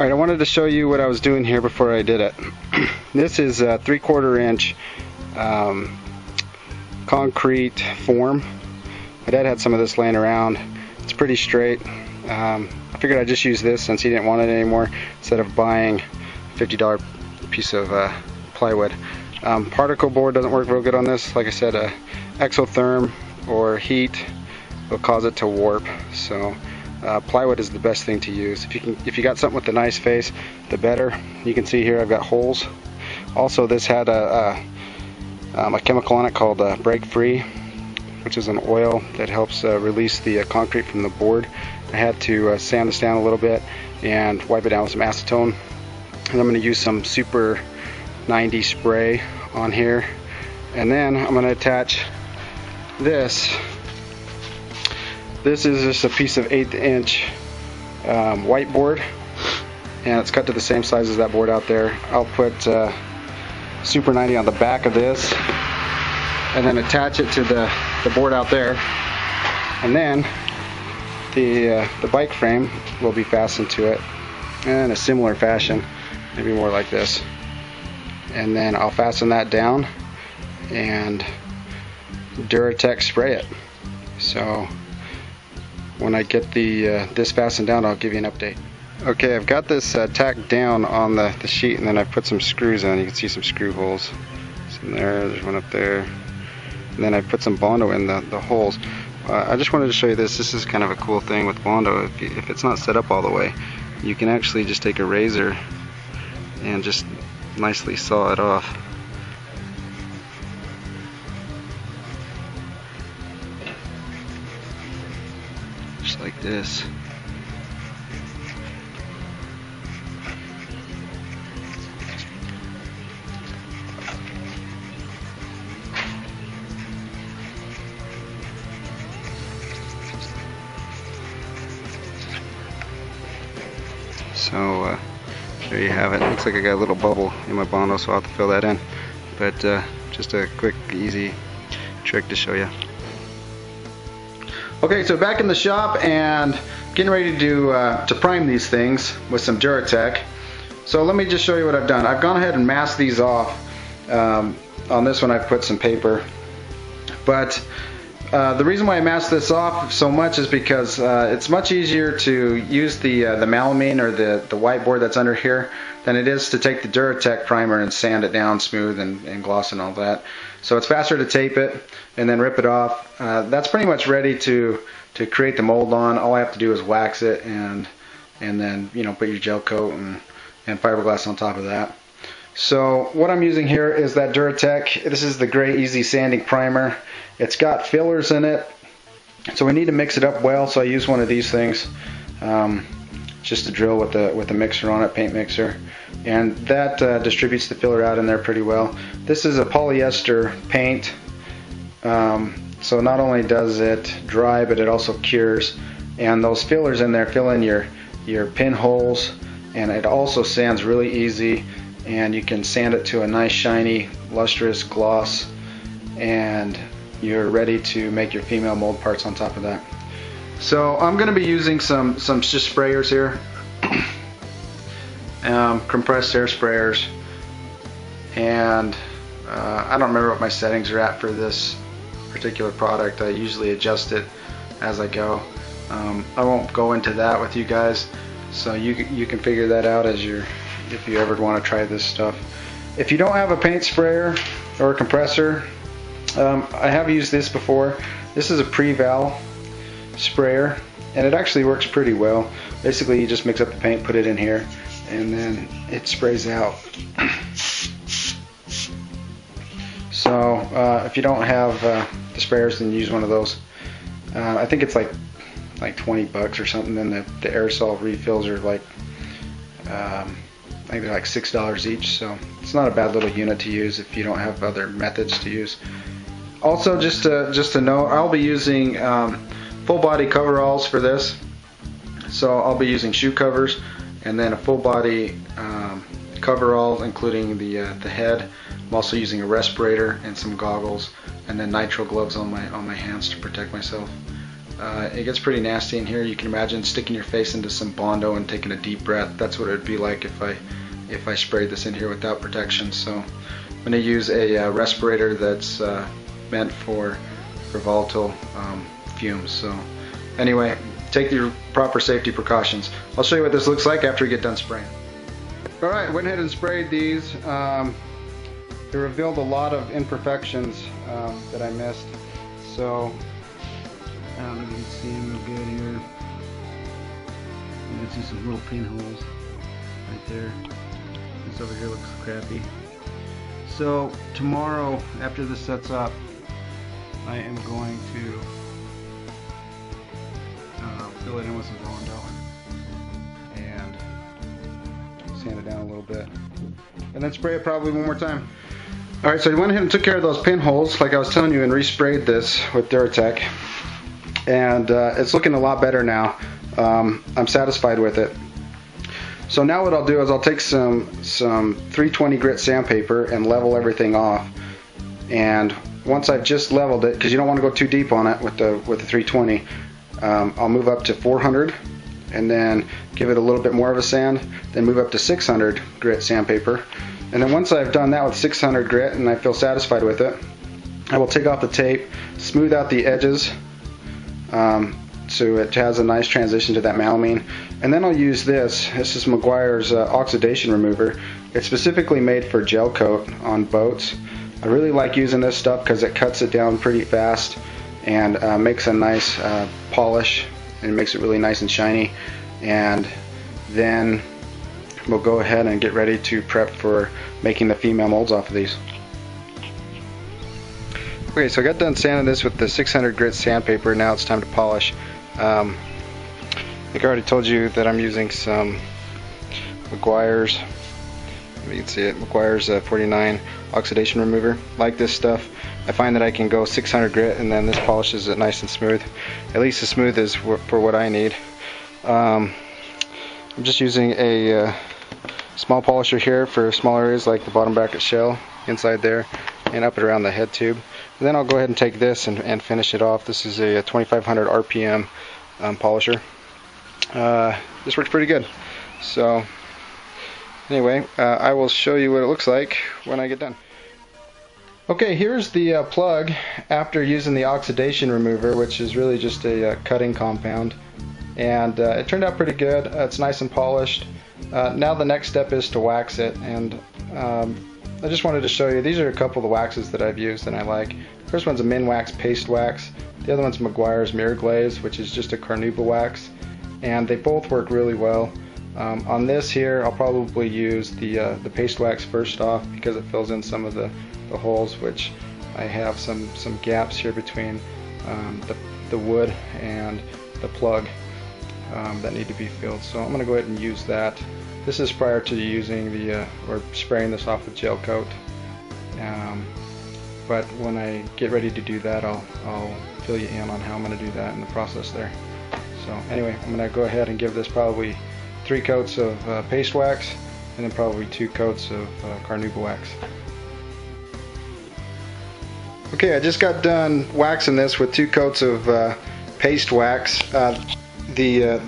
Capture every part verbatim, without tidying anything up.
Alright, I wanted to show you what I was doing here before I did it. This is a three quarter inch um, concrete form. My dad had some of this laying around. It's pretty straight. Um, I figured I'd just use this since he didn't want it anymore instead of buying a fifty dollar piece of uh, plywood. Um, particle board doesn't work real good on this. Like I said, uh, exotherm or heat will cause it to warp. So uh, plywood is the best thing to use. If you can, if you got something with a nice face, the better. You can see here I've got holes. Also, this had a, a, um, a chemical on it called uh, Break Free, which is an oil that helps uh, release the uh, concrete from the board. I had to uh, sand this down a little bit and wipe it down with some acetone. And I'm going to use some Super ninety spray on here, and then I'm going to attach this. This is just a piece of eighth inch um, whiteboard, and it's cut to the same size as that board out there. I'll put uh, Super ninety on the back of this and then attach it to the, the board out there, and then the, uh, the bike frame will be fastened to it in a similar fashion, maybe more like this. And then I'll fasten that down and Duratec spray it. So when I get the uh, this fastened down, I'll give you an update. Okay, I've got this uh, tacked down on the, the sheet, and then I've put some screws in. You can see some screw holes. Some there, there's one up there. And then I put some Bondo in the, the holes. Uh, I just wanted to show you this. This is kind of a cool thing with Bondo. If, you, if it's not set up all the way, you can actually just take a razor and just nicely saw it off. Just like this. So, uh, there you have it. Looks like I got a little bubble in my Bondo, so I'll have to fill that in. But uh, just a quick, easy trick to show you. Okay, so back in the shop and getting ready to do, uh, to prime these things with some Duratec. So let me just show you what I've done. I've gone ahead and masked these off. Um, on this one, I've put some paper. But uh, the reason why I masked this off so much is because uh, it's much easier to use the uh, the melamine or the the whiteboard that's under here than it is to take the Duratec primer and sand it down smooth and, and gloss and all that. So it's faster to tape it and then rip it off. Uh, that's pretty much ready to to create the mold on. All I have to do is wax it and and then, you know, put your gel coat and, and fiberglass on top of that. So what I'm using here is that Duratec. This is the Gray Easy Sanding Primer. It's got fillers in it, so we need to mix it up well. So I use one of these things. Um, just a drill with the with the mixer on it, paint mixer, and that uh, distributes the filler out in there pretty well. This is a polyester paint, um, so not only does it dry, but it also cures, and those fillers in there fill in your your pinholes, and it also sands really easy, and you can sand it to a nice shiny lustrous gloss, and you're ready to make your female mold parts on top of that. So I'm going to be using some some just sprayers here, um, compressed air sprayers, and uh, I don't remember what my settings are at for this particular product. I usually adjust it as I go. Um, I won't go into that with you guys, so you you can figure that out as you're if you ever want to try this stuff. If you don't have a paint sprayer or a compressor, um, I have used this before. This is a Preval sprayer, and it actually works pretty well. Basically, you just mix up the paint, put it in here, and then it sprays out. So uh, if you don't have uh, the sprayers, then use one of those. Uh, I think it's like like twenty bucks or something. Then the, the aerosol refills are like um, I think they're like six dollars each. So it's not a bad little unit to use if you don't have other methods to use. Also, just to, just to note, I'll be using um, full body coveralls for this, so I'll be using shoe covers and then a full body um, coverall including the uh, the head. I'm also using a respirator and some goggles, and then nitrile gloves on my on my hands to protect myself. Uh, it gets pretty nasty in here. You can imagine sticking your face into some Bondo and taking a deep breath. That's what it would be like if I if I sprayed this in here without protection. So I'm going to use a uh, respirator that's uh, meant for, for volatile um, fumes. So anyway, take your proper safety precautions. I'll show you what this looks like after we get done spraying. All right, went ahead and sprayed these. Um, it revealed a lot of imperfections uh, that I missed. So I don't know if you can see them real good here. You can see some little pinholes right there. This over here looks crappy. So tomorrow, after this sets up, I am going to uh, fill it in with some Bondo and sand it down a little bit, and then spray it probably one more time. All right, so I went ahead and took care of those pinholes, like I was telling you, and resprayed this with Duratec. And uh, it's looking a lot better now. Um, I'm satisfied with it. So now what I'll do is I'll take some some three twenty grit sandpaper and level everything off. And once I've just leveled it, because you don't want to go too deep on it with the with the three twenty, um, I'll move up to four hundred and then give it a little bit more of a sand. Then move up to six hundred grit sandpaper. And then once I've done that with six hundred grit and I feel satisfied with it, I will take off the tape, smooth out the edges. Um, so it has a nice transition to that melamine, and then I'll use this. This is Meguiar's uh, oxidation remover. It's specifically made for gel coat on boats. I really like using this stuff because it cuts it down pretty fast and uh, makes a nice uh, polish, and makes it really nice and shiny. And then we'll go ahead and get ready to prep for making the female molds off of these. Okay, so I got done sanding this with the six hundred grit sandpaper. Now it's time to polish. Um, I think I already told you that I'm using some Meguiar's, you can see it, Meguiar's uh, forty-nine oxidation remover. Like this stuff, I find that I can go six hundred grit and then this polishes it nice and smooth. At least as smooth as for what I need. Um, I'm just using a uh, small polisher here for small areas like the bottom bracket shell, inside there, and up and around the head tube. And then I'll go ahead and take this and, and finish it off. This is a twenty-five hundred R P M um, polisher. Uh, this works pretty good. So anyway, uh, I will show you what it looks like when I get done. Okay, here's the uh, plug after using the oxidation remover, which is really just a uh, cutting compound. And uh, it turned out pretty good. Uh, it's nice and polished. Uh, now the next step is to wax it, and um, I just wanted to show you, these are a couple of the waxes that I've used and I like. First one's a Minwax paste wax. The other one's Meguiar's Mirror Glaze, which is just a carnauba wax. And they both work really well. Um, on this here, I'll probably use the uh, the paste wax first off because it fills in some of the, the holes, which I have some, some gaps here between um, the, the wood and the plug um, that need to be filled. So I'm going to go ahead and use that. This is prior to using the uh, or spraying this off with gel coat, um, but when I get ready to do that, I'll, I'll fill you in on how I'm going to do that in the process there. So anyway, I'm going to go ahead and give this probably three coats of uh, paste wax, and then probably two coats of uh, carnauba wax. Okay, I just got done waxing this with two coats of uh, paste wax. Uh, the uh,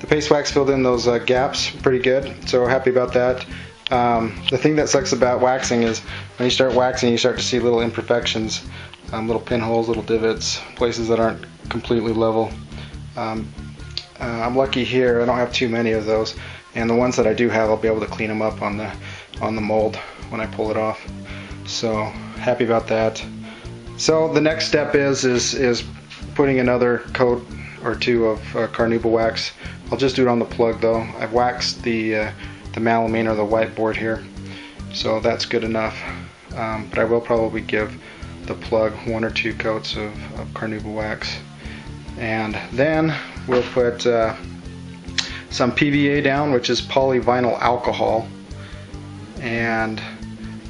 The paste wax filled in those uh, gaps pretty good, so we're happy about that. Um, the thing that sucks about waxing is when you start waxing, you start to see little imperfections, um, little pinholes, little divots, places that aren't completely level. Um, uh, I'm lucky here; I don't have too many of those, and the ones that I do have, I'll be able to clean them up on the on the mold when I pull it off. So happy about that. So the next step is is is putting another coat or two of uh, carnauba wax. I'll just do it on the plug though. I've waxed the uh, the melamine or the whiteboard here, so that's good enough. Um, but I will probably give the plug one or two coats of, of carnauba wax, and then we'll put uh, some P V A down, which is polyvinyl alcohol, and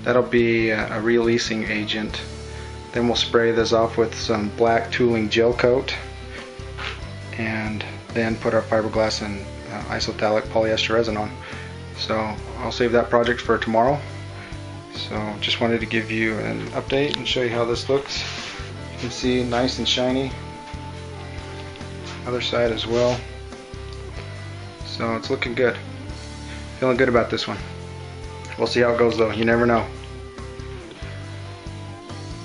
that'll be a, a releasing agent. Then we'll spray this off with some black tooling gel coat, and then put our fiberglass and uh, isophthalic polyester resin on. So I'll save that project for tomorrow. So just wanted to give you an update and show you how this looks. You can see nice and shiny. other side as well. So it's looking good. Feeling good about this one. We'll see how it goes though, you never know.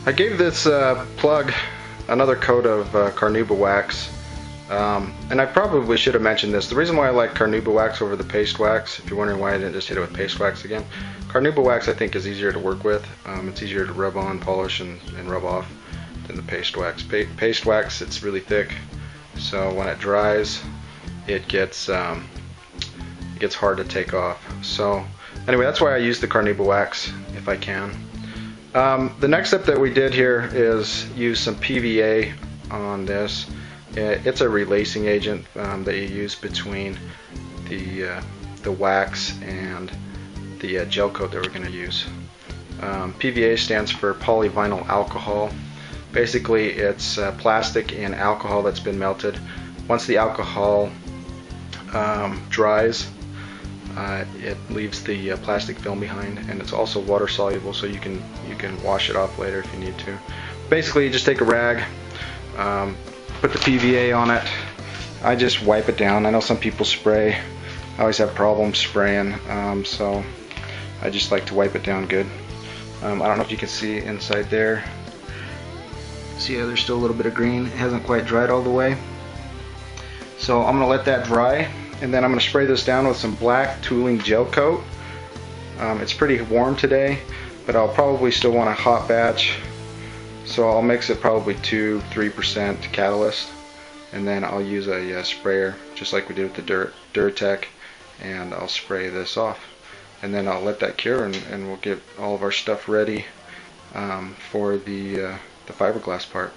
I gave this uh, plug another coat of uh, carnauba wax. Um, and I probably should have mentioned this. The reason why I like carnauba wax over the paste wax, if you're wondering why I didn't just hit it with paste wax again, carnauba wax I think is easier to work with. Um, it's easier to rub on, polish, and, and rub off than the paste wax. Pa paste wax, it's really thick, so when it dries, it gets um, it gets hard to take off. So anyway, that's why I use the carnauba wax if I can. Um, the next step that we did here is use some P V A on this. It's a relacing agent um, that you use between the uh, the wax and the uh, gel coat that we're going to use. Um, P V A stands for polyvinyl alcohol. Basically, it's uh, plastic and alcohol that's been melted. Once the alcohol um, dries, uh, it leaves the uh, plastic film behind, and it's also water soluble, so you can you can wash it off later if you need to. Basically, you just take a rag. Um, Put the P V A on it. I just wipe it down. I know some people spray. I always have problems spraying, um, so I just like to wipe it down good. Um, I don't know if you can see inside there. See how there's still a little bit of green. It hasn't quite dried all the way. So I'm gonna let that dry, and then I'm gonna spray this down with some black tooling gel coat. Um, it's pretty warm today, but I'll probably still want a hot batch. So I'll mix it probably two to three percent catalyst, and then I'll use a uh, sprayer just like we did with the Dur Duratec, and I'll spray this off, and then I'll let that cure, and, and we'll get all of our stuff ready um, for the, uh, the fiberglass part.